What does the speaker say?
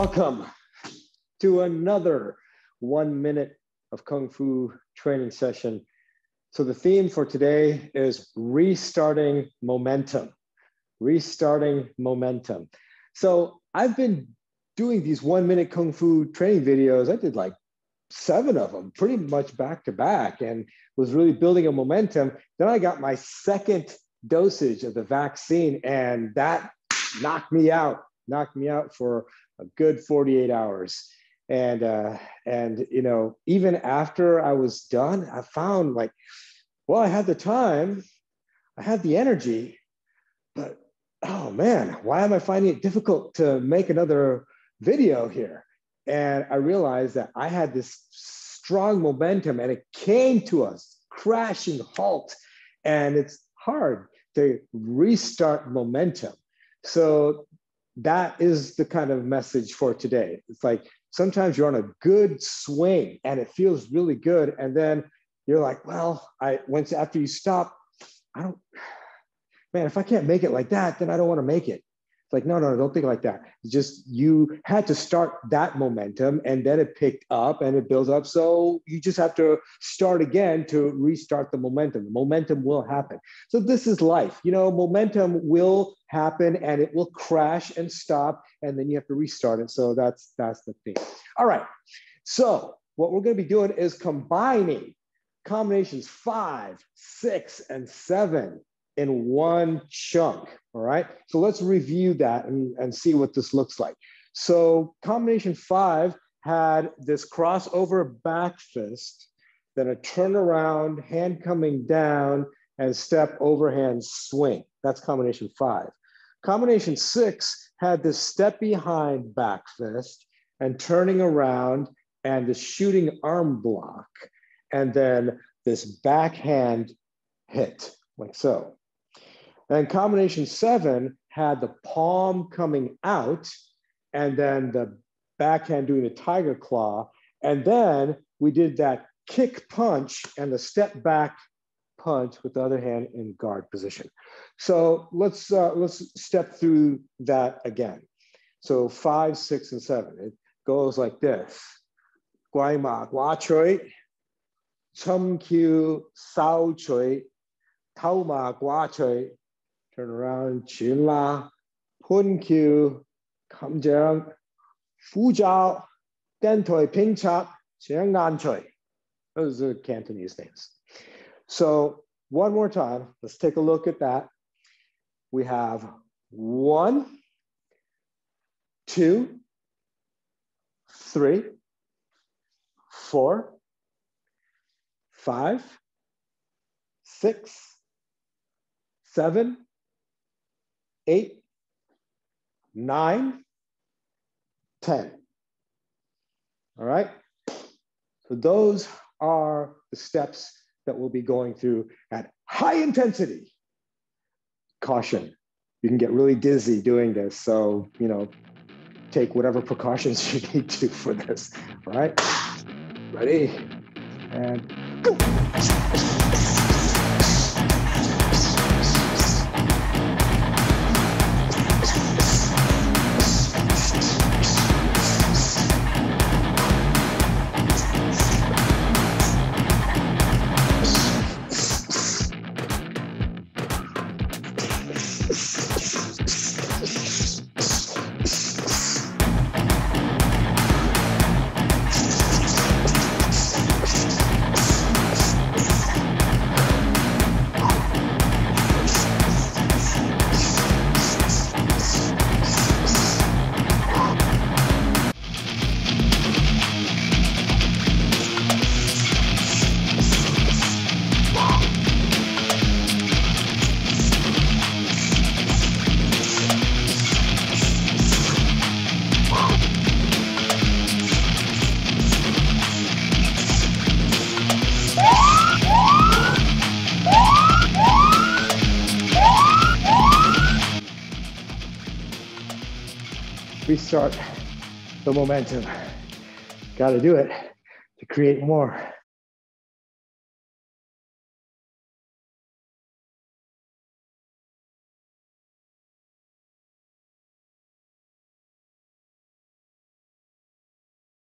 Welcome to another 1 minute of Kung Fu training session. So the theme for today is restarting momentum, So I've been doing these 1 minute Kung Fu training videos. I did like 7 of them pretty much back to back and was really building a momentum. Then I got my second dosage of the vaccine and that knocked me out for a good 48 hours. And you know, even after I was done, I found like, well, I had the time, I had the energy, but oh man, why am I finding it difficult to make another video here? And I realized that I had this strong momentum and it came to us, crashing halt. And it's hard to restart momentum. So that is the kind of message for today. It's like, sometimes you're on a good swing and it feels really good. And then you're like, well, after you stop, man, if I can't make it like that, then I don't want to make it. It's like, no, don't think like that. It's just, you had to start that momentum and then it picked up and it builds up. So you just have to start again to restart the momentum. The momentum will happen. So this is life, you know, momentum will happen and it will crash and stop and then you have to restart it. So that's the thing. All right. So what we're going to be doing is combining combinations 5, 6, and 7. In one chunk, all right? So let's review that and see what this looks like. So combination 5 had this crossover back fist, then a turnaround, hand coming down, and step overhand swing. That's combination 5. Combination 6 had this step behind back fist and turning around and the shooting arm block, and then this backhand hit, like so. And combination 7 had the palm coming out and then the backhand doing the tiger claw. And then we did that kick punch and the step back punch with the other hand in guard position. So let's step through that again. So 5, 6, and 7. It goes like this. Guai ma gua chui, chum qiu sao chui, tao ma gua chui. Turn around, Chin La, Pun Q, Kam Jiang, Fu Zhao, Den Toi, Ping Chop, Chiang Nan Choi. Those are Cantonese names. So one more time, let's take a look at that. We have 1, 2, 3, 4, 5, 6, 7, 8, 9, 10. All right. So those are the steps that we'll be going through at high intensity. Caution. You can get really dizzy doing this. So, you know, take whatever precautions you need to for this. All right. Ready? And go. Restart the momentum. Got to do it to create more.